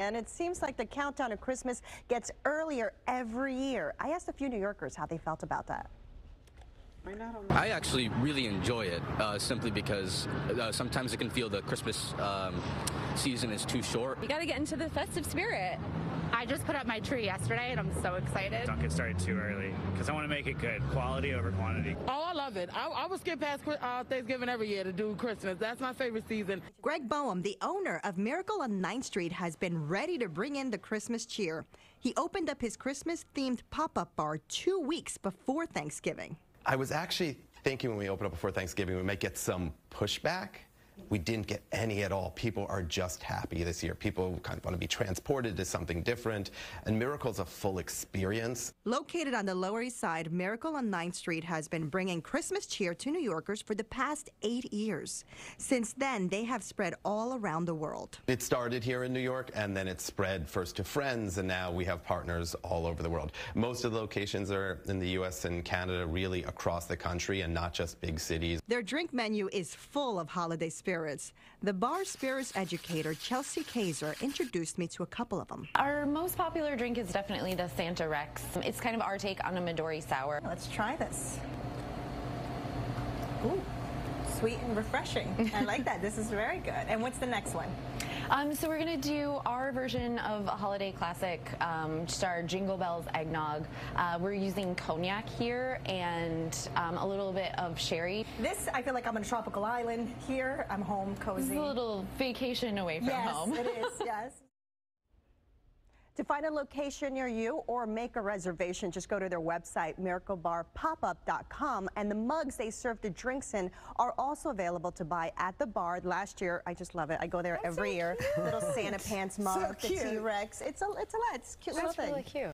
And it seems like the countdown to Christmas gets earlier every year. I asked a few New Yorkers how they felt about that. I actually really enjoy it simply because sometimes it can feel the Christmas season is too short. You got to get into the festive spirit. I just put up my tree yesterday and I'm so excited. Don't get started too early because I want to make it good. Quality over quantity. Oh, I love it. I would skip past Thanksgiving every year to do Christmas. That's my favorite season. Greg Boehm, the owner of Miracle on 9th Street, has been ready to bring in the Christmas cheer. He opened up his Christmas-themed pop-up bar 2 weeks before Thanksgiving. I was actually thinking when we opened up before Thanksgiving, we might get some pushback. We didn't get any at all. People are just happy this year. People kind of want to be transported to something different, and Miracle's a full experience. Located on the Lower East Side, Miracle on 9th Street has been bringing Christmas cheer to New Yorkers for the past 8 years. Since then, they have spread all around the world. It started here in New York, and then it spread first to friends, and now we have partners all over the world. Most of the locations are in the U.S. and Canada, really across the country, and not just big cities. Their drink menu is full of holiday spirits. The bar spirits educator, Chelsea Kaiser, introduced me to a couple of them. Our most popular drink is definitely the Santa Rex. It's kind of our take on a MIDORI sour. Let's try this. Ooh, sweet and refreshing. I like that. This is very good. And what's the next one? So we're going to do our version of a holiday classic, just our Jingle Bells eggnog. We're using cognac here and a little bit of sherry. This, I feel like I'm on a tropical island here. I'm home, cozy. This is a little vacation away from home. Yes, it is, yes. To find a location near you or make a reservation, just go to their website, miraclebarpopup.com, and the mugs they serve the drinks in are also available to buy at the bar. Last year, I just love it. I go there every year. Little Santa Pants mug, the T-Rex. It's a lot. It's cute. That's little thing. Really cute.